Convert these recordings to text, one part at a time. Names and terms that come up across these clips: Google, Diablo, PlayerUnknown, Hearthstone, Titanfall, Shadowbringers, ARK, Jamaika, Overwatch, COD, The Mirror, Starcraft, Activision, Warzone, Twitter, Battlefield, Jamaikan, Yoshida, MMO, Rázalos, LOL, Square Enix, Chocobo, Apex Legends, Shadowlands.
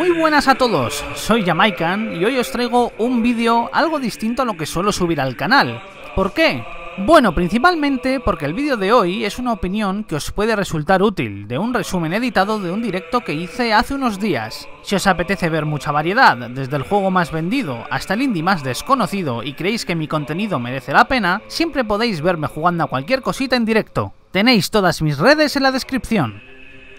Muy buenas a todos, soy Jamaikan y hoy os traigo un vídeo algo distinto a lo que suelo subir al canal. ¿Por qué? Bueno, principalmente porque el vídeo de hoy es una opinión que os puede resultar útil, de un resumen editado de un directo que hice hace unos días. Si os apetece ver mucha variedad, desde el juego más vendido hasta el indie más desconocido y creéis que mi contenido merece la pena, siempre podéis verme jugando a cualquier cosita en directo. Tenéis todas mis redes en la descripción.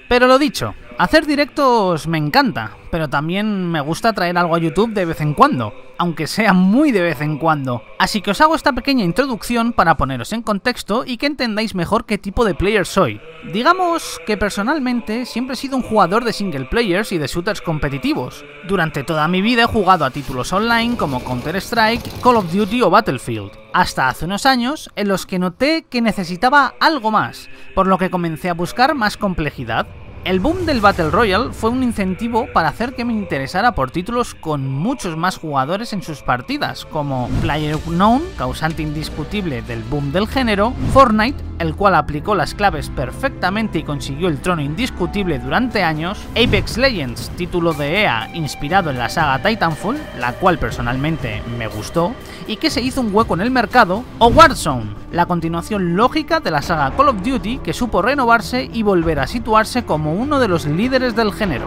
Pero lo dicho, hacer directos me encanta, pero también me gusta traer algo a YouTube de vez en cuando, aunque sea muy de vez en cuando. Así que os hago esta pequeña introducción para poneros en contexto y que entendáis mejor qué tipo de player soy. Digamos que personalmente siempre he sido un jugador de single players y de shooters competitivos. Durante toda mi vida he jugado a títulos online como Counter-Strike, Call of Duty o Battlefield. Hasta hace unos años en los que noté que necesitaba algo más, por lo que comencé a buscar más complejidad. El boom del Battle Royale fue un incentivo para hacer que me interesara por títulos con muchos más jugadores en sus partidas, como PlayerUnknown, causante indiscutible del boom del género, Fortnite, el cual aplicó las claves perfectamente y consiguió el trono indiscutible durante años, Apex Legends, título de EA inspirado en la saga Titanfall, la cual personalmente me gustó, y que se hizo un hueco en el mercado, o Warzone, la continuación lógica de la saga Call of Duty que supo renovarse y volver a situarse como uno de los líderes del género.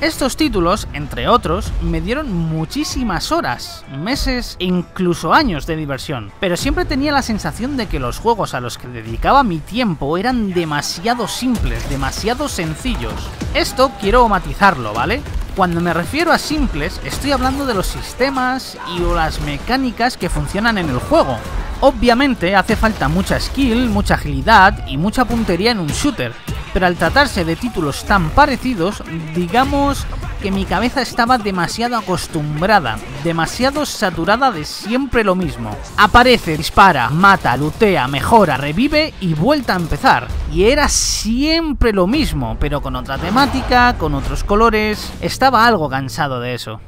Estos títulos, entre otros, me dieron muchísimas horas, meses e incluso años de diversión, pero siempre tenía la sensación de que los juegos a los que dedicaba mi tiempo eran demasiado simples, demasiado sencillos. Esto quiero matizarlo, ¿vale? Cuando me refiero a simples, estoy hablando de los sistemas y o las mecánicas que funcionan en el juego. Obviamente hace falta mucha skill, mucha agilidad y mucha puntería en un shooter, pero al tratarse de títulos tan parecidos, digamos que mi cabeza estaba demasiado acostumbrada, demasiado saturada de siempre lo mismo. Aparece, dispara, mata, lootea, mejora, revive y vuelta a empezar. Y era siempre lo mismo, pero con otra temática, con otros colores. Estaba algo cansado de eso.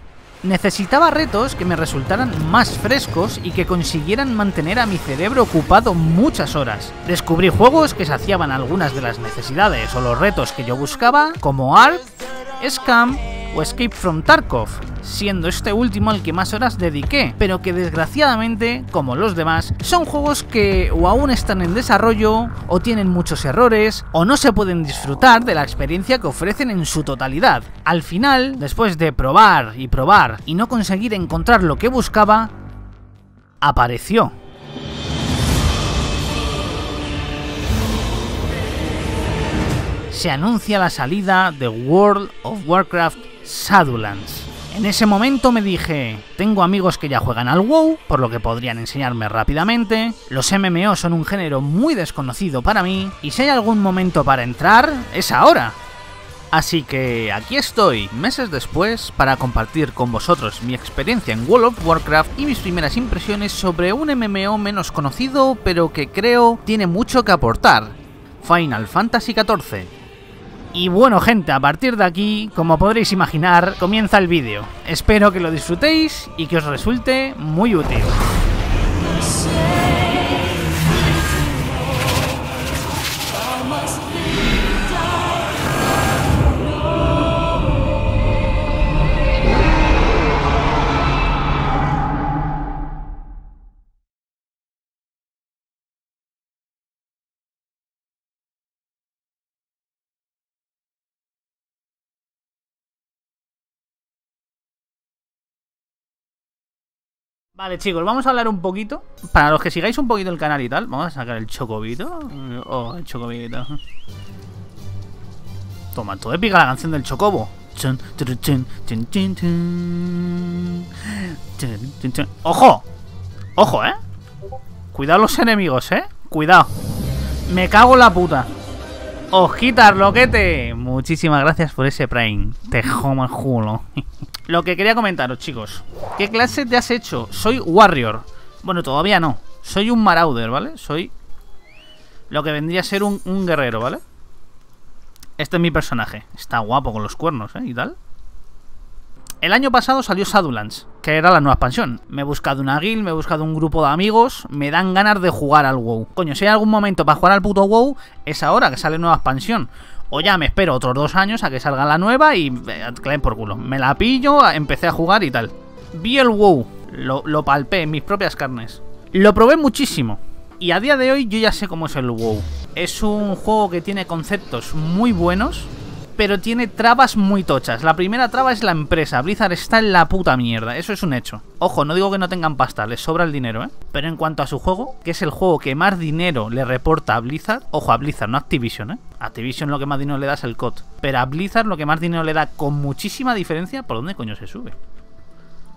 Necesitaba retos que me resultaran más frescos y que consiguieran mantener a mi cerebro ocupado muchas horas. Descubrí juegos que saciaban algunas de las necesidades o los retos que yo buscaba, como ARK, Scum o Escape from Tarkov, siendo este último el que más horas dediqué, pero que desgraciadamente, como los demás, son juegos que o aún están en desarrollo, o tienen muchos errores, o no se pueden disfrutar de la experiencia que ofrecen en su totalidad. Al final, después de probar y no conseguir encontrar lo que buscaba, apareció. Se anuncia la salida de World of Warcraft Shadowlands. En ese momento me dije, tengo amigos que ya juegan al WoW, por lo que podrían enseñarme rápidamente, los MMO son un género muy desconocido para mí, y si hay algún momento para entrar, es ahora. Así que aquí estoy, meses después, para compartir con vosotros mi experiencia en World of Warcraft y mis primeras impresiones sobre un MMO menos conocido, pero que creo tiene mucho que aportar, Final Fantasy XIV. Y bueno gente, a partir de aquí, como podréis imaginar, comienza el vídeo. Espero que lo disfrutéis y que os resulte muy útil. Vale chicos, vamos a hablar un poquito, para los que sigáis un poquito el canal y tal, vamos a sacar el chocobito, oh, el chocobito. Toma, todo épica la canción del Chocobo. ¡Ojo! ¡Ojo, eh! Cuidado los enemigos, eh, cuidado. Me cago en la puta. ¡Hojita, loquete! Muchísimas gracias por ese Prime. Te jomo el culo. Lo que quería comentaros, chicos. ¿Qué clase te has hecho? Soy Warrior. Bueno, todavía no. Soy un Marauder, ¿vale? Soy lo que vendría a ser un guerrero, ¿vale? Este es mi personaje. Está guapo con los cuernos, ¿eh? Y tal. El año pasado salió Shadowlands, que era la nueva expansión. Me he buscado una guild, me he buscado un grupo de amigos, me dan ganas de jugar al WoW. Coño, si hay algún momento para jugar al puto WoW, es ahora que sale nueva expansión. o ya me espero otros 2 años a que salga la nueva y claven por culo. Me la pillo, empecé a jugar y tal. Vi el WoW, lo palpé en mis propias carnes. Lo probé muchísimo. Y a día de hoy yo ya sé cómo es el WoW. Es un juego que tiene conceptos muy buenos, pero tiene trabas muy tochas. La primera traba es la empresa. Blizzard está en la puta mierda, eso es un hecho. Ojo, no digo que no tengan pasta, les sobra el dinero, ¿eh? Pero en cuanto a su juego, que es el juego que más dinero le reporta a Blizzard. Ojo, a Blizzard, no a Activision, ¿eh? A Activision lo que más dinero le da es el COD. Pero a Blizzard lo que más dinero le da con muchísima diferencia... ¿Por dónde coño se sube?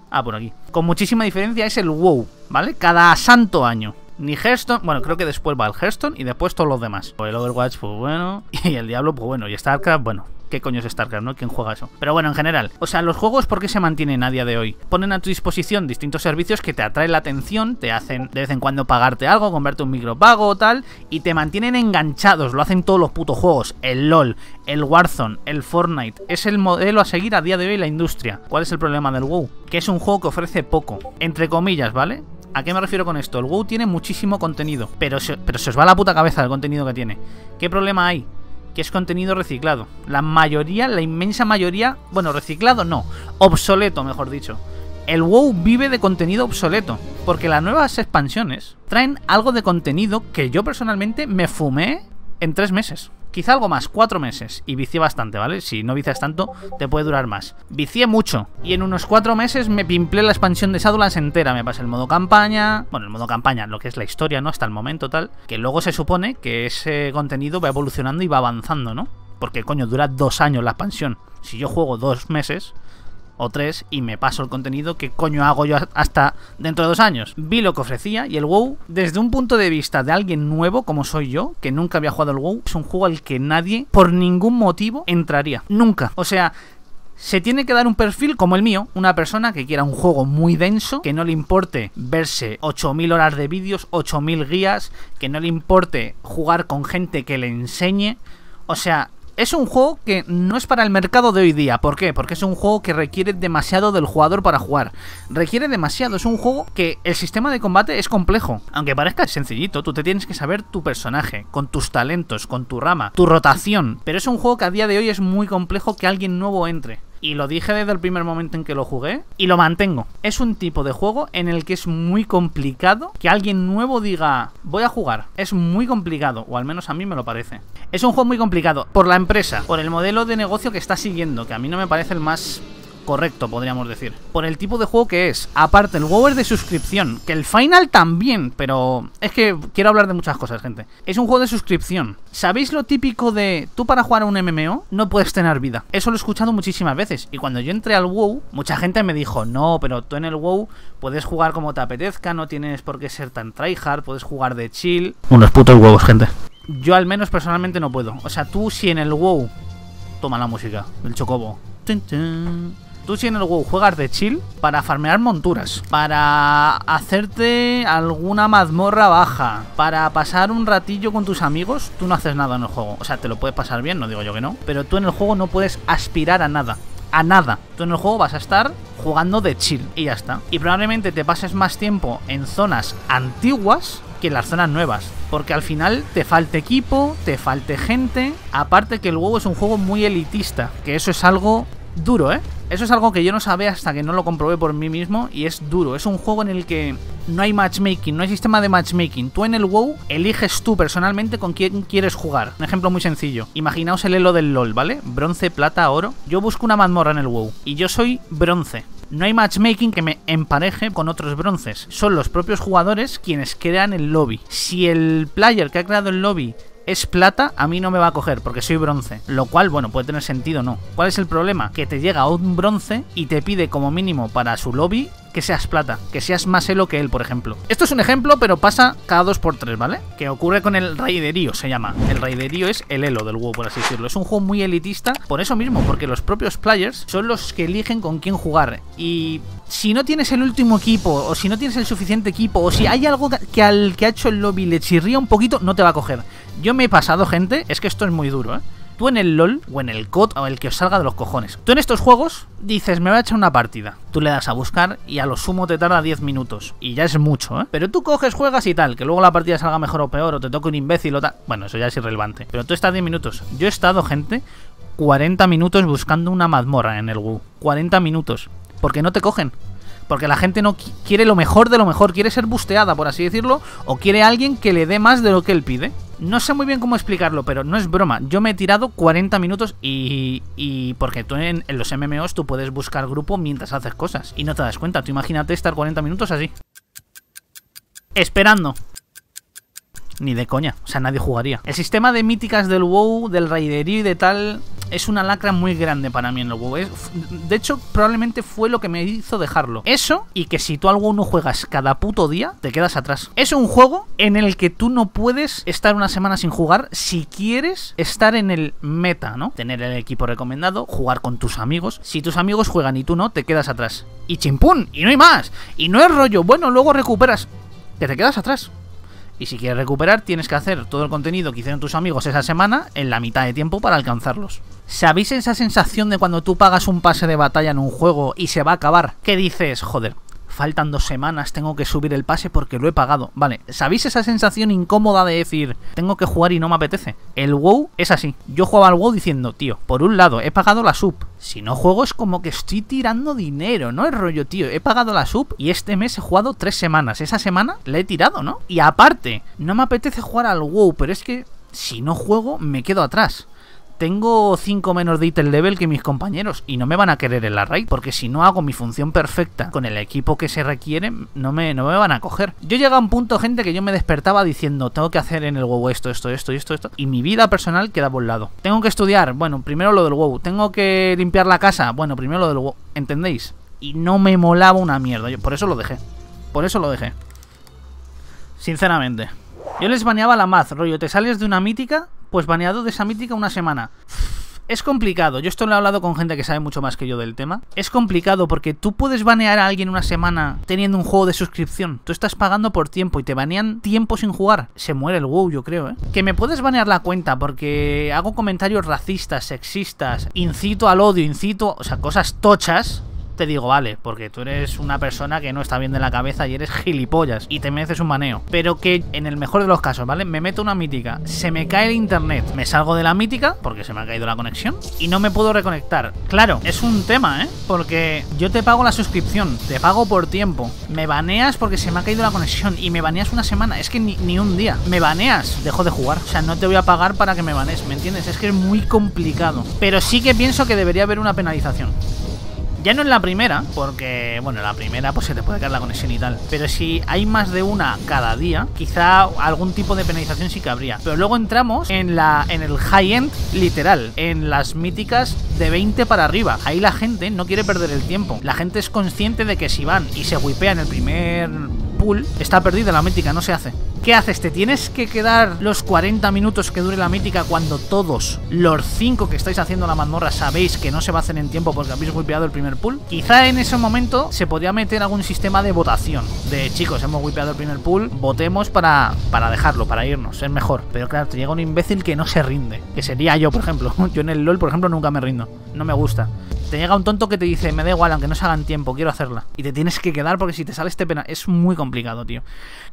Ah, por aquí. Con muchísima diferencia es el WoW, ¿vale? Cada santo año. Ni Hearthstone, bueno, creo que después va el Hearthstone y después todos los demás. El Overwatch, pues bueno, y el Diablo, pues bueno, y Starcraft, bueno, ¿qué coño es Starcraft, no? ¿Quién juega eso? Pero bueno, en general, o sea, los juegos, ¿por qué se mantienen a día de hoy? Ponen a tu disposición distintos servicios que te atraen la atención, te hacen de vez en cuando pagarte algo, comprarte un micropago o tal, y te mantienen enganchados, lo hacen todos los putos juegos, el LOL, el Warzone, el Fortnite, es el modelo a seguir a día de hoy la industria. ¿Cuál es el problema del WoW? Que es un juego que ofrece poco, entre comillas, ¿vale? ¿A qué me refiero con esto? El WoW tiene muchísimo contenido, pero se os va la puta cabeza el contenido que tiene. ¿Qué problema hay? Que es contenido reciclado. La mayoría, la inmensa mayoría, bueno, reciclado no, obsoleto, mejor dicho. El WoW vive de contenido obsoleto, porque las nuevas expansiones traen algo de contenido que yo personalmente me fumé en 3 meses. Quizá algo más, 4 meses. Y vicié bastante, ¿vale? Si no vicias tanto, te puede durar más. Vicié mucho. Y en unos 4 meses me pimplé la expansión de Shadowlands entera. Me pasé el modo campaña. Bueno, el modo campaña, lo que es la historia, ¿no? Hasta el momento, tal. Que luego se supone que ese contenido va evolucionando y va avanzando, ¿no? Porque, coño, dura 2 años la expansión. Si yo juego 2 meses... o 3, y me paso el contenido, ¿qué coño hago yo hasta dentro de 2 años? Vi lo que ofrecía, y el WoW, desde un punto de vista de alguien nuevo, como soy yo, que nunca había jugado al WoW, es un juego al que nadie, por ningún motivo, entraría. Nunca. O sea, se tiene que dar un perfil como el mío, una persona que quiera un juego muy denso, que no le importe verse 8.000 horas de vídeos, 8.000 guías, que no le importe jugar con gente que le enseñe, o sea... Es un juego que no es para el mercado de hoy día. ¿Por qué? Porque es un juego que requiere demasiado del jugador para jugar. Requiere demasiado. Es un juego que el sistema de combate es complejo. Aunque parezca sencillito, tú te tienes que saber tu personaje, con tus talentos, con tu rama, tu rotación. Pero es un juego que a día de hoy es muy complejo que alguien nuevo entre. Y lo dije desde el primer momento en que lo jugué y lo mantengo. Es un tipo de juego en el que es muy complicado que alguien nuevo diga, voy a jugar. Es muy complicado, o al menos a mí me lo parece. Es un juego muy complicado por la empresa, por el modelo de negocio que está siguiendo, que a mí no me parece el más correcto, podríamos decir. Por el tipo de juego que es. Aparte, el WoW es de suscripción, que el Final también, pero es que quiero hablar de muchas cosas, gente. Es un juego de suscripción. ¿Sabéis lo típico de tú para jugar a un MMO no puedes tener vida? Eso lo he escuchado muchísimas veces. Y cuando yo entré al WoW, mucha gente me dijo, no, pero tú en el WoW puedes jugar como te apetezca, no tienes por qué ser tan tryhard, puedes jugar de chill. Unos putos huevos, gente. Yo al menos personalmente no puedo. O sea, tú si en el WoW... Toma la música del Chocobo. Tin, tin. Tú si en el WoW juegas de chill para farmear monturas, para hacerte alguna mazmorra baja, para pasar un ratillo con tus amigos, tú no haces nada en el juego. O sea, te lo puedes pasar bien, no digo yo que no, pero tú en el juego no puedes aspirar a nada. A nada. Tú en el juego vas a estar jugando de chill y ya está. Y probablemente te pases más tiempo en zonas antiguas que en las zonas nuevas, porque al final te falte equipo, te falte gente. Aparte que el WoW es un juego muy elitista, que eso es algo duro, ¿eh? Eso es algo que yo no sabía hasta que no lo comprobé por mí mismo, y es duro. Es un juego en el que no hay matchmaking, no hay sistema de matchmaking. Tú en el WoW eliges tú personalmente con quién quieres jugar. Un ejemplo muy sencillo. Imaginaos el elo del LOL, ¿vale? Bronce, plata, oro. Yo busco una mazmorra en el WoW y yo soy bronce. No hay matchmaking que me empareje con otros bronces. Son los propios jugadores quienes crean el lobby. Si el player que ha creado el lobby es plata, a mí no me va a coger porque soy bronce. Lo cual, bueno, puede tener sentido, ¿no? ¿Cuál es el problema? Que te llega un bronce y te pide como mínimo para su lobby que seas plata, que seas más elo que él, por ejemplo. Esto es un ejemplo, pero pasa cada 2 por 3, ¿vale? Que ocurre con el raiderío, se llama. El raiderío es el elo del WoW, por así decirlo. Es un juego muy elitista por eso mismo, porque los propios players son los que eligen con quién jugar. Y si no tienes el último equipo, o si no tienes el suficiente equipo, o si hay algo que al que ha hecho el lobby le chirría un poquito, no te va a coger. Yo me he pasado, gente, es que esto es muy duro, ¿eh? tú en el LOL o en el COD o el que os salga de los cojones, tú en estos juegos dices, me voy a echar una partida, tú le das a buscar y a lo sumo te tarda 10 minutos y ya es mucho, ¿eh? Pero tú coges, juegas y tal, que luego la partida salga mejor o peor o te toque un imbécil o tal, bueno, eso ya es irrelevante, pero tú estás 10 minutos, yo he estado, gente, 40 minutos buscando una mazmorra en el WoW, 40 minutos, porque no te cogen. Porque la gente no quiere lo mejor de lo mejor, quiere ser busteada, por así decirlo, o quiere a alguien que le dé más de lo que él pide. No sé muy bien cómo explicarlo, pero no es broma. Yo me he tirado 40 minutos y porque tú en los MMOs tú puedes buscar grupo mientras haces cosas y no te das cuenta. Tú imagínate estar 40 minutos así, esperando. Ni de coña, o sea, nadie jugaría. El sistema de míticas del WoW, del raiderío y de tal, es una lacra muy grande para mí en el WoW. De hecho, probablemente fue lo que me hizo dejarlo. Eso, y que si tú al WoW no juegas cada puto día, te quedas atrás. Es un juego en el que tú no puedes estar una semana sin jugar si quieres estar en el meta, ¿no? Tener el equipo recomendado, jugar con tus amigos. Si tus amigos juegan y tú no, te quedas atrás. Y chimpún, y no hay más. Y no es rollo, bueno, luego recuperas. Que te quedas atrás. Y si quieres recuperar, tienes que hacer todo el contenido que hicieron tus amigos esa semana en la mitad de tiempo para alcanzarlos. ¿Sabéis esa sensación de cuando tú pagas un pase de batalla en un juego y se va a acabar? ¿Qué dices? Joder, faltan 2 semanas, tengo que subir el pase porque lo he pagado. Vale, ¿sabéis esa sensación incómoda de decir, tengo que jugar y no me apetece? El WoW es así. Yo jugaba al WoW diciendo, tío, por un lado, he pagado la sub. Si no juego es como que estoy tirando dinero, ¿no? Es rollo, tío, he pagado la sub y este mes he jugado 3 semanas. Esa semana la he tirado, ¿no? Y aparte, no me apetece jugar al WoW, pero es que si no juego me quedo atrás. Tengo 5 menos de item level que mis compañeros y no me van a querer en la raid, porque si no hago mi función perfecta con el equipo que se requiere, no me van a coger. Yo llegué a un punto, gente, que yo me despertaba diciendo, tengo que hacer en el WoW esto, y mi vida personal queda por un lado. Tengo que estudiar, bueno, primero lo del WoW. Tengo que limpiar la casa, bueno, primero lo del WoW. ¿Entendéis? Y no me molaba una mierda, yo por eso lo dejé. Sinceramente. Yo les baneaba la maz, rollo, te sales de una mítica, pues baneado de esa mítica una semana. Es complicado, yo esto lo he hablado con gente que sabe mucho más que yo del tema. Es complicado porque tú puedes banear a alguien una semana teniendo un juego de suscripción. Tú estás pagando por tiempo y te banean tiempo sin jugar. Se muere el WoW, yo creo, ¿eh? Que me puedes banear la cuenta porque hago comentarios racistas, sexistas, incito al odio, o sea, cosas tochas. Te digo, vale, porque tú eres una persona que no está bien de la cabeza y eres gilipollas y te mereces un baneo, pero que en el mejor de los casos, ¿vale? Me meto una mítica, se me cae el internet, me salgo de la mítica porque se me ha caído la conexión y no me puedo reconectar. Claro, es un tema, ¿eh? Porque yo te pago la suscripción, te pago por tiempo, me baneas porque se me ha caído la conexión y me baneas una semana, es que ni un día, me baneas, dejo de jugar, o sea, no te voy a pagar para que me banees, ¿me entiendes? Es que es muy complicado, pero sí que pienso que debería haber una penalización. Ya no en la primera, porque, bueno, en la primera pues se te puede caer la conexión y tal. Pero si hay más de una cada día, quizá algún tipo de penalización sí que habría. Pero luego entramos en el high-end literal, en las míticas de 20 para arriba. Ahí la gente no quiere perder el tiempo. La gente es consciente de que si van y se wipean el primer pool, está perdida la mítica, no se hace. ¿Qué haces? ¿Te tienes que quedar los 40 minutos que dure la mítica cuando todos los 5 que estáis haciendo la mazmorra sabéis que no se va a hacer en tiempo porque habéis wipeado el primer pool? Quizá en ese momento se podría meter algún sistema de votación. De chicos, hemos wipeado el primer pool, votemos para dejarlo, para irnos, es mejor. Pero claro, te llega un imbécil que no se rinde, que sería yo, por ejemplo. Yo en el LOL, por ejemplo, nunca me rindo, no me gusta. Te llega un tonto que te dice, me da igual, aunque no se hagan tiempo, quiero hacerla. Y te tienes que quedar porque si te sales te pena. Es muy complicado, tío.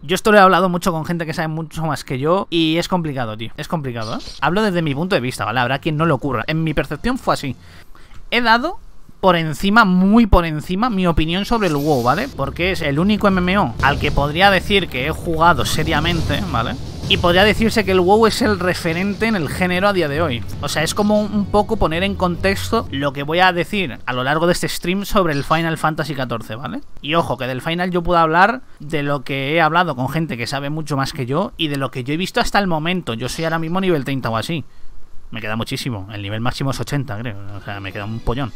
Yo esto lo he hablado mucho con gente que sabe mucho más que yo y es complicado, tío. Es complicado, ¿eh? Hablo desde mi punto de vista, ¿vale? Habrá quien no lo ocurra. En mi percepción fue así. He dado por encima, muy por encima, mi opinión sobre el WoW, ¿vale? Porque es el único MMO al que podría decir que he jugado seriamente, ¿vale? Y podría decirse que el WoW es el referente en el género a día de hoy. O sea, es como un poco poner en contexto lo que voy a decir a lo largo de este stream sobre el Final Fantasy XIV, ¿vale? Y ojo, que del Final yo puedo hablar de lo que he hablado con gente que sabe mucho más que yo y de lo que yo he visto hasta el momento. Yo soy ahora mismo nivel 30 o así. Me queda muchísimo. El nivel máximo es 80, creo. O sea, me queda un pollón.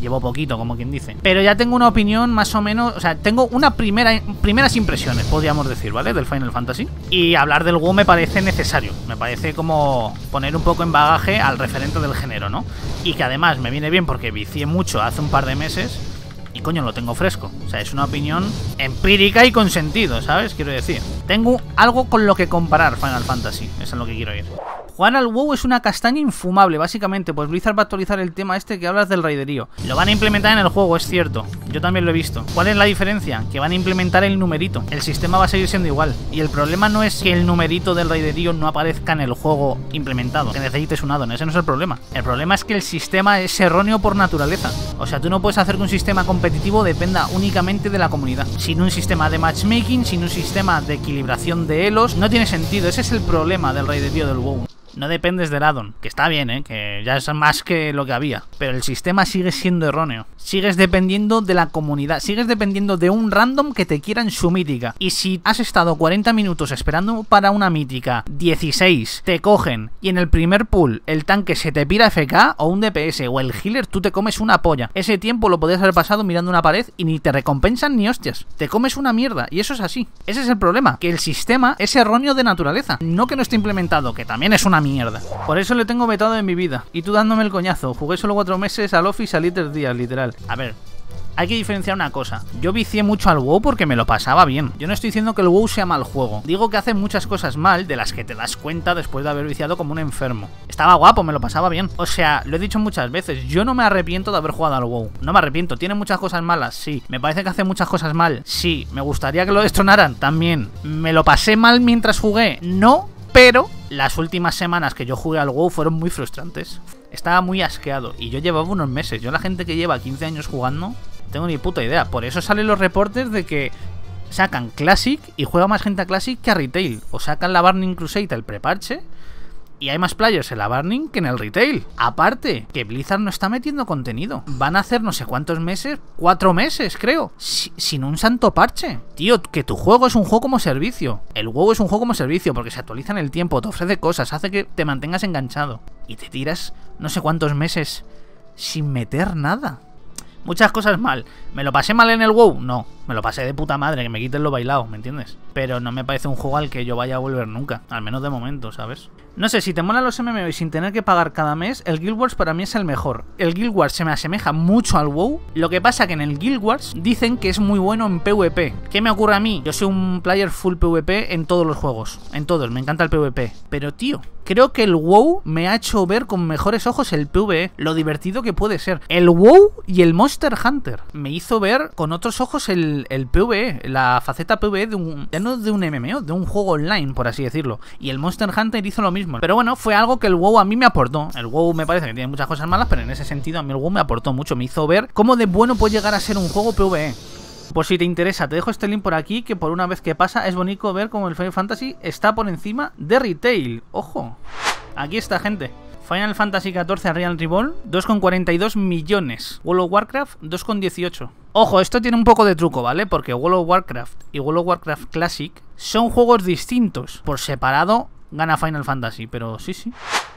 Llevo poquito, como quien dice. Pero ya tengo una opinión más o menos. O sea, tengo unas primeras impresiones, podríamos decir, ¿vale? Del Final Fantasy. Y hablar del WoW me parece necesario. Me parece como poner un poco en bagaje al referente del género, ¿no? Y que además me viene bien porque vicié mucho hace un par de meses. Y coño, lo tengo fresco. O sea, es una opinión empírica y con sentido, ¿sabes? Quiero decir, tengo algo con lo que comparar Final Fantasy. Eso es lo que quiero ir. Jugar al WoW es una castaña infumable, básicamente. Pues Blizzard va a actualizar el tema este que hablas del raiderío. Lo van a implementar en el juego, es cierto. Yo también lo he visto. ¿Cuál es la diferencia? Que van a implementar el numerito. El sistema va a seguir siendo igual. Y el problema no es que el numerito del raiderío no aparezca en el juego implementado, que necesites un addon. Ese no es el problema. El problema es que el sistema es erróneo por naturaleza. O sea, tú no puedes hacer que un sistema competitivo dependa únicamente de la comunidad. Sin un sistema de matchmaking, sin un sistema de equilibración de elos, no tiene sentido. Ese es el problema del raiderío del WoW. No dependes del addon, que está bien, que ya es más que lo que había, pero el sistema sigue siendo erróneo. Sigues dependiendo de la comunidad, sigues dependiendo de un random que te quiera en su mítica. Y si has estado 40 minutos esperando para una mítica, 16, te cogen y en el primer pool el tanque se te pira FK o un DPS o el healer, tú te comes una polla. Ese tiempo lo podías haber pasado mirando una pared y ni te recompensan ni hostias. Te comes una mierda y eso es así. Ese es el problema, que el sistema es erróneo de naturaleza. No que no esté implementado, que también es una mierda. Por eso le tengo vetado en mi vida. Y tú dándome el coñazo. Jugué solo 4 meses al Office, salí 3 días, literal. A ver, hay que diferenciar una cosa. Yo vicié mucho al WoW porque me lo pasaba bien. Yo no estoy diciendo que el WoW sea mal juego. Digo que hace muchas cosas mal de las que te das cuenta después de haber viciado como un enfermo. Estaba guapo, me lo pasaba bien. O sea, lo he dicho muchas veces. Yo no me arrepiento de haber jugado al WoW. No me arrepiento. Tiene muchas cosas malas, sí. Me parece que hace muchas cosas mal, sí. Me gustaría que lo destronaran, también. ¿Me lo pasé mal mientras jugué? No, pero las últimas semanas que yo jugué al WoW fueron muy frustrantes. Estaba muy asqueado y yo llevaba unos meses. Yo la gente que lleva 15 años jugando, tengo ni puta idea. Por eso salen los reportes de que sacan Classic y juega más gente a Classic que a Retail. O sacan la Burning Crusade, el preparche, y hay más players en la Burning que en el Retail. Aparte, que Blizzard no está metiendo contenido. Van a hacer no sé cuántos meses, 4 meses creo, sin un santo parche. Tío, que tu juego es un juego como servicio. El WoW es un juego como servicio porque se actualiza en el tiempo, te ofrece cosas, hace que te mantengas enganchado. Y te tiras no sé cuántos meses sin meter nada. Muchas cosas mal. ¿Me lo pasé mal en el WoW? No, me lo pasé de puta madre, que me quiten lo bailado, ¿me entiendes? Pero no me parece un juego al que yo vaya a volver nunca, al menos de momento, ¿sabes? No sé, si te molan los MMO y sin tener que pagar cada mes, el Guild Wars para mí es el mejor. El Guild Wars se me asemeja mucho al WoW, lo que pasa que en el Guild Wars dicen que es muy bueno en PvP. ¿Qué me ocurre a mí? Yo soy un player full PvP en todos los juegos, en todos, me encanta el PvP. Pero tío, creo que el WoW me ha hecho ver con mejores ojos el PvE, lo divertido que puede ser. El WoW y el Monster Hunter me hizo ver con otros ojos el PvE, la faceta PvE de un, ya no de un MMO, de un juego online, por así decirlo. Y el Monster Hunter hizo lo mismo. Pero bueno, fue algo que el WoW a mí me aportó. El WoW me parece que tiene muchas cosas malas, pero en ese sentido a mí el WoW me aportó mucho. Me hizo ver cómo de bueno puede llegar a ser un juego PvE. Por si te interesa, te dejo este link por aquí, que por una vez que pasa es bonito ver cómo el Final Fantasy está por encima de Retail. ¡Ojo! Aquí está, gente. Final Fantasy XIV A Realm Reborn, 2,42 millones. World of Warcraft, 2,18. Ojo, esto tiene un poco de truco, ¿vale? Porque World of Warcraft y World of Warcraft Classic son juegos distintos. Por separado gana Final Fantasy, pero sí.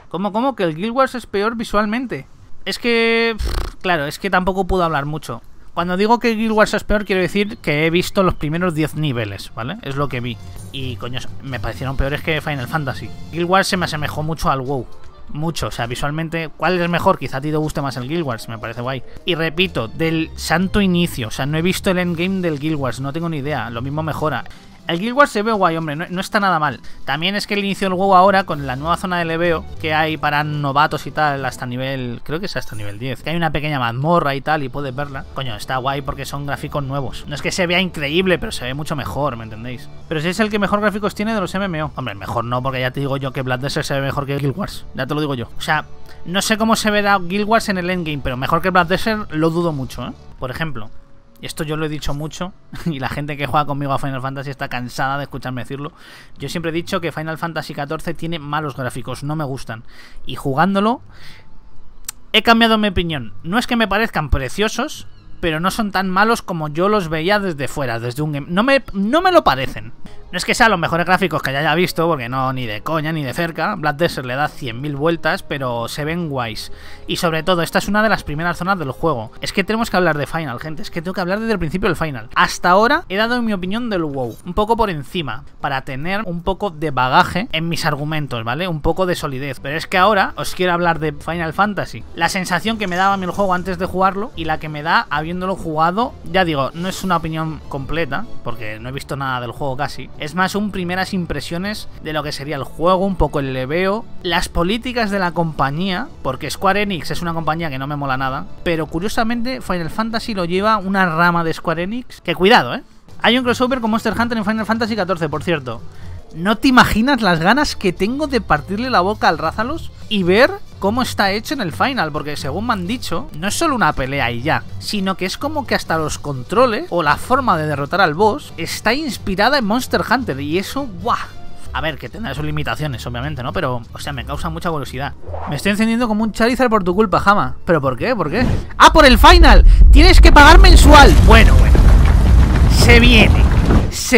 ¿Cómo? Que el Guild Wars es peor visualmente. Es que... claro, es que tampoco puedo hablar mucho. Cuando digo que Guild Wars es peor, quiero decir que he visto los primeros 10 niveles, ¿vale? Es lo que vi. Y, coño, me parecieron peores que Final Fantasy. Guild Wars se me asemejó mucho al WoW. Mucho, o sea, visualmente, ¿cuál es mejor? Quizá a ti te guste más el Guild Wars, me parece guay. Y repito, del santo inicio, o sea, no he visto el endgame del Guild Wars, no tengo ni idea, lo mismo mejora. El Guild Wars se ve guay, hombre, no está nada mal. También es que el inicio del WoW ahora, con la nueva zona de leveo que hay para novatos y tal, hasta nivel... creo que es hasta nivel 10. Que hay una pequeña mazmorra y tal, y puedes verla. Coño, está guay porque son gráficos nuevos. No es que se vea increíble, pero se ve mucho mejor, ¿me entendéis? Pero sí es el que mejor gráficos tiene de los MMO. Hombre, mejor no, porque ya te digo yo que Black Desert se ve mejor que Guild Wars. Ya te lo digo yo. O sea, no sé cómo se verá Guild Wars en el endgame, pero mejor que Black Desert lo dudo mucho, ¿eh? Por ejemplo... esto yo lo he dicho mucho y la gente que juega conmigo a Final Fantasy está cansada de escucharme decirlo. Yo siempre he dicho que Final Fantasy XIV tiene malos gráficos, no me gustan. Y jugándolo he cambiado mi opinión. No es que me parezcan preciosos, pero no son tan malos como yo los veía desde fuera, desde un game. No me lo parecen. No es que sean los mejores gráficos que ya haya visto, porque no, ni de coña, ni de cerca. Black Desert le da 100.000 vueltas, pero se ven guays. Y sobre todo, esta es una de las primeras zonas del juego. Es que tenemos que hablar de Final, gente. Es que tengo que hablar desde el principio del Final. Hasta ahora he dado mi opinión del WoW, un poco por encima, para tener un poco de bagaje en mis argumentos, ¿vale? Un poco de solidez. Pero es que ahora os quiero hablar de Final Fantasy. La sensación que me daba a mí el juego antes de jugarlo y la que me da habiendo habiéndolo jugado, ya digo, no es una opinión completa, porque no he visto nada del juego casi. Es más, un primeras impresiones de lo que sería el juego, un poco el leveo, las políticas de la compañía, porque Square Enix es una compañía que no me mola nada, pero curiosamente Final Fantasy lo lleva una rama de Square Enix, que cuidado, ¿eh? Hay un crossover con Monster Hunter en Final Fantasy XIV, por cierto. No te imaginas las ganas que tengo de partirle la boca al Rázalos y ver cómo está hecho en el final, porque según me han dicho, no es solo una pelea y ya, sino que es como que hasta los controles o la forma de derrotar al boss está inspirada en Monster Hunter, y eso, ¡guau! A ver, que tendrá sus limitaciones, obviamente, ¿no? Pero, o sea, me causa mucha curiosidad. Me estoy encendiendo como un Charizard por tu culpa, Jama. ¿Pero por qué? ¿Por qué? ¡Ah, por el final! ¡Tienes que pagar mensual! Bueno. Se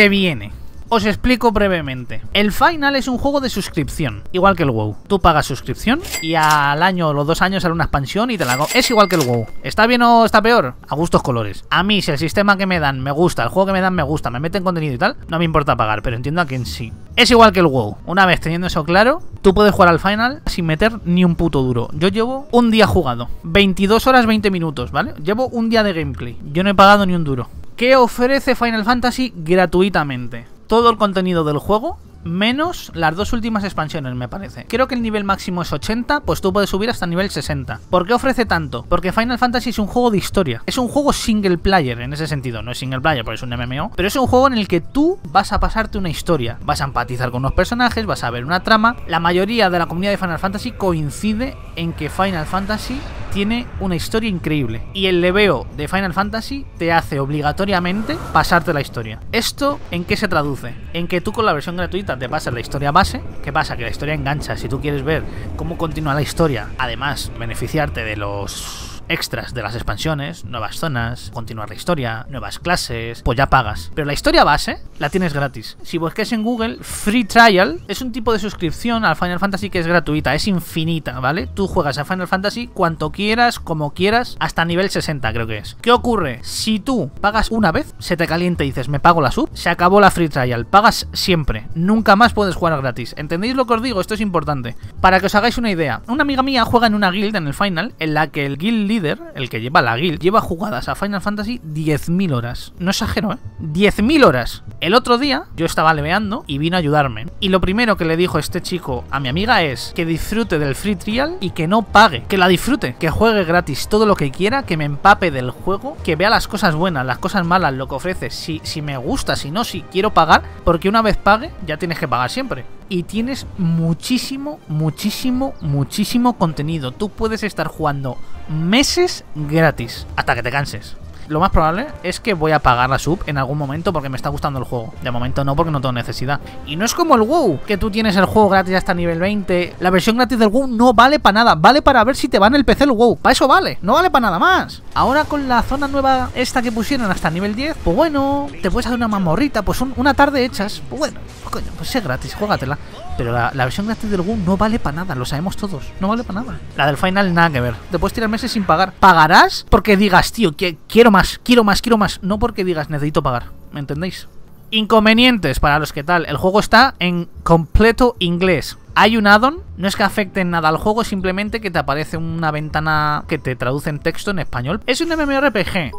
viene. Os explico brevemente. El Final es un juego de suscripción, igual que el WoW. Tú pagas suscripción y al año o los 2 años sale una expansión y te la... Es igual que el WoW. ¿Está bien o está peor? A gustos colores. A mí, si el sistema que me dan me gusta, el juego que me dan me gusta, me meten contenido y tal, no me importa pagar, pero entiendo a quien sí. Es igual que el WoW. Una vez teniendo eso claro, tú puedes jugar al Final sin meter ni un puto duro. Yo llevo un día jugado, 22 horas 20 minutos, ¿vale? Llevo un día de gameplay. Yo no he pagado ni un duro. ¿Qué ofrece Final Fantasy gratuitamente? Todo el contenido del juego, menos las 2 últimas expansiones, me parece. Creo que el nivel máximo es 80, pues tú puedes subir hasta nivel 60. ¿Por qué ofrece tanto? Porque Final Fantasy es un juego de historia. Es un juego single player, en ese sentido. No es single player porque es un MMO, pero es un juego en el que tú vas a pasarte una historia. Vas a empatizar con unos personajes, vas a ver una trama. La mayoría de la comunidad de Final Fantasy coincide en que Final Fantasy tiene una historia increíble. Y el leveo de Final Fantasy te hace obligatoriamente pasarte la historia. ¿Esto en qué se traduce? En que tú con la versión gratuita te pasa la historia base. ¿Qué pasa? Que la historia engancha. Si tú quieres ver cómo continúa la historia, además beneficiarte de los extras de las expansiones, nuevas zonas, continuar la historia, nuevas clases, pues ya pagas. Pero la historia base la tienes gratis. Si busques en Google, Free Trial es un tipo de suscripción al Final Fantasy que es gratuita, es infinita, ¿vale? Tú juegas a Final Fantasy cuanto quieras, como quieras, hasta nivel 60 creo que es. ¿Qué ocurre? Si tú pagas una vez, se te calienta y dices, me pago la sub, se acabó la Free Trial, pagas siempre, nunca más puedes jugar gratis. ¿Entendéis lo que os digo? Esto es importante. Para que os hagáis una idea, una amiga mía juega en una guild en el Final, en la que el guild líder, el que lleva la guild, lleva jugadas a Final Fantasy 10.000 horas. No exagero, ¿eh? 10.000 horas. El otro día yo estaba leveando y vino a ayudarme. Y lo primero que le dijo este chico a mi amiga es que disfrute del free trial y que no pague. Que la disfrute, que juegue gratis todo lo que quiera, que me empape del juego, que vea las cosas buenas, las cosas malas, lo que ofrece. Si me gusta, si no, si quiero pagar, porque una vez pague, ya tienes que pagar siempre. Y tienes muchísimo contenido. Tú puedes estar jugando meses gratis hasta que te canses. Lo más probable es que voy a pagar la sub en algún momento porque me está gustando el juego. De momento no, porque no tengo necesidad. Y no es como el WoW, que tú tienes el juego gratis hasta nivel 20. La versión gratis del WoW no vale para nada. Vale para ver si te va en el PC el WoW. Para eso vale, no vale para nada más. Ahora con la zona nueva esta que pusieron hasta nivel 10, pues bueno, te puedes hacer una mazmorrita, pues una tarde hechas. Pues bueno, coño, pues es gratis, juégatela. Pero la versión gratis del WoW no vale para nada, lo sabemos todos. No vale para nada. La del Final nada que ver. Te puedes tirar meses sin pagar. Pagarás porque digas, tío, que quiero más. No porque digas, necesito pagar. ¿Me entendéis? Inconvenientes para los que tal. El juego está en completo inglés. Hay un add-on, no es que afecte en nada al juego, simplemente que te aparece una ventana que te traduce en texto en español. Es un MMORPG.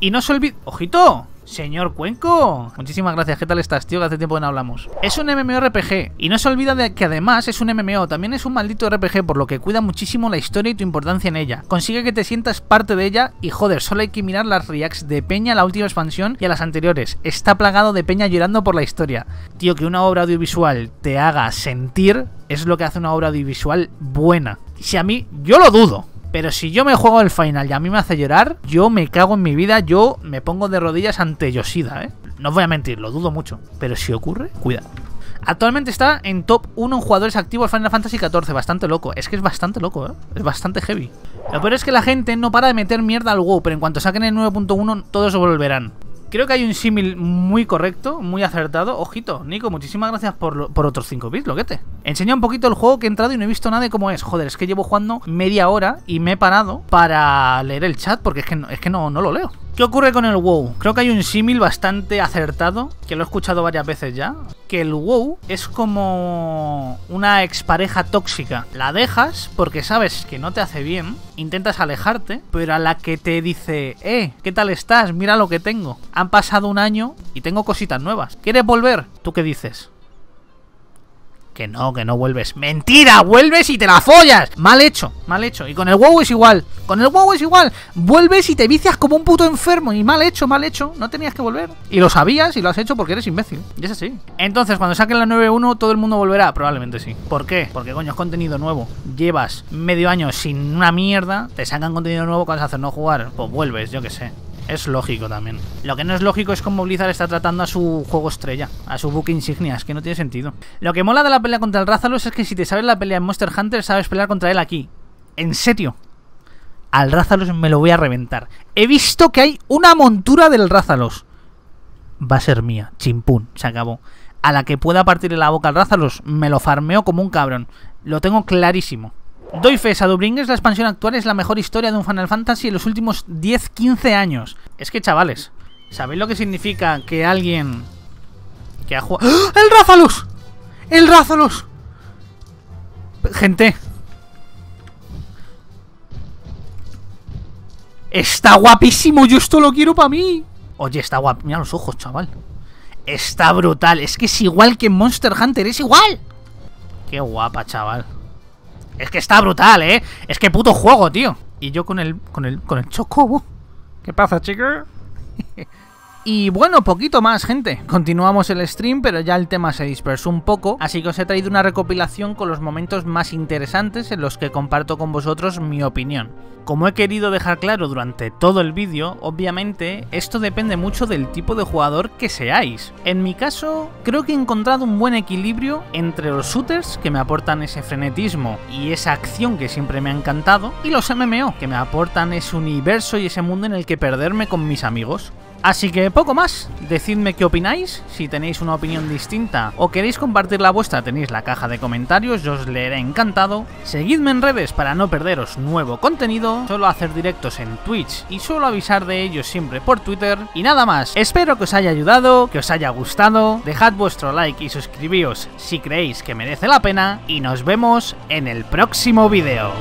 Y no se olvide... ¡Ojito! Señor Cuenco, muchísimas gracias. ¿Qué tal estás, tío? Que hace tiempo que no hablamos. Es un MMORPG y no se olvida de que además es un MMO. También es un maldito RPG, por lo que cuida muchísimo la historia y tu importancia en ella. Consigue que te sientas parte de ella y joder, solo hay que mirar las reacts de peña a la última expansión y a las anteriores. Está plagado de peña llorando por la historia. Tío, que una obra audiovisual te haga sentir es lo que hace una obra audiovisual buena. Si a mí, yo lo dudo. Pero si yo me juego el Final y a mí me hace llorar, yo me cago en mi vida, yo me pongo de rodillas ante Yoshida, ¿eh? No os voy a mentir, lo dudo mucho. Pero si ocurre, cuidado. Actualmente está en top 1 en jugadores activos Final Fantasy XIV, bastante loco. Es que es bastante loco, ¿eh? Es bastante heavy. Lo peor es que la gente no para de meter mierda al WoW, pero en cuanto saquen el 9.1 todos volverán. Creo que hay un símil muy correcto, muy acertado. Ojito, Nico, muchísimas gracias por otros 5 bits, loquete. Enseña un poquito el juego que he entrado y no he visto nada de cómo es. Joder, es que llevo jugando media hora y me he parado para leer el chat porque es que no lo leo. ¿Qué ocurre con el WoW? Creo que hay un símil bastante acertado, que lo he escuchado varias veces ya, que el WoW es como una expareja tóxica. La dejas porque sabes que no te hace bien, intentas alejarte, pero a la que te dice, ¿qué tal estás? Mira lo que tengo. Han pasado un año y tengo cositas nuevas. ¿Quieres volver? ¿Tú qué dices? Que no vuelves. ¡Mentira! ¡Vuelves y te la follas! Mal hecho, mal hecho. Y con el WoW es igual. Con el WoW es igual. Vuelves y te vicias como un puto enfermo. Y mal hecho, mal hecho. No tenías que volver. Y lo sabías y lo has hecho porque eres imbécil. Y es así. Entonces, cuando saquen la 9.1, ¿todo el mundo volverá? Probablemente sí. ¿Por qué? Porque, coño, es contenido nuevo. Llevas medio año sin una mierda. Te sacan contenido nuevo. ¿Cuándo se hace no jugar? Pues vuelves, yo qué sé. Es lógico también. Lo que no es lógico es cómo Blizzard está tratando a su juego estrella, a su buque insignia. Es que no tiene sentido. Lo que mola de la pelea contra el Rázalos es que si te sabes la pelea en Monster Hunter, sabes pelear contra él aquí. En serio. Al Rázalos me lo voy a reventar. He visto que hay una montura del Rázalos. Va a ser mía. Chimpún. Se acabó. A la que pueda partirle la boca al Rázalos, me lo farmeo como un cabrón. Lo tengo clarísimo. Doy fe, Shadowbringers, la expansión actual es la mejor historia de un Final Fantasy en los últimos 10-15 años. Es que, chavales, ¿sabéis lo que significa que alguien que ha jugado... ¡Oh! ¡El Rázalos! ¡El Rázalos! Gente, está guapísimo, yo esto lo quiero para mí. Oye, está guapo, mira los ojos, chaval. Está brutal, es que es igual que en Monster Hunter, es igual. Qué guapa, chaval. Es que está brutal, ¿eh? Es que puto juego, tío. Y yo con el Chocobo. ¿Qué pasa, chicos? Y bueno, poquito más, gente. Continuamos el stream, pero ya el tema se dispersó un poco, así que os he traído una recopilación con los momentos más interesantes en los que comparto con vosotros mi opinión. Como he querido dejar claro durante todo el vídeo, obviamente esto depende mucho del tipo de jugador que seáis. En mi caso, creo que he encontrado un buen equilibrio entre los shooters, que me aportan ese frenetismo y esa acción que siempre me ha encantado, y los MMO, que me aportan ese universo y ese mundo en el que perderme con mis amigos. Así que poco más, decidme qué opináis, si tenéis una opinión distinta o queréis compartir la vuestra tenéis la caja de comentarios, yo os leeré encantado. Seguidme en redes para no perderos nuevo contenido, suelo hacer directos en Twitch y suelo avisar de ellos siempre por Twitter. Y nada más, espero que os haya ayudado, que os haya gustado, dejad vuestro like y suscribíos si creéis que merece la pena y nos vemos en el próximo vídeo.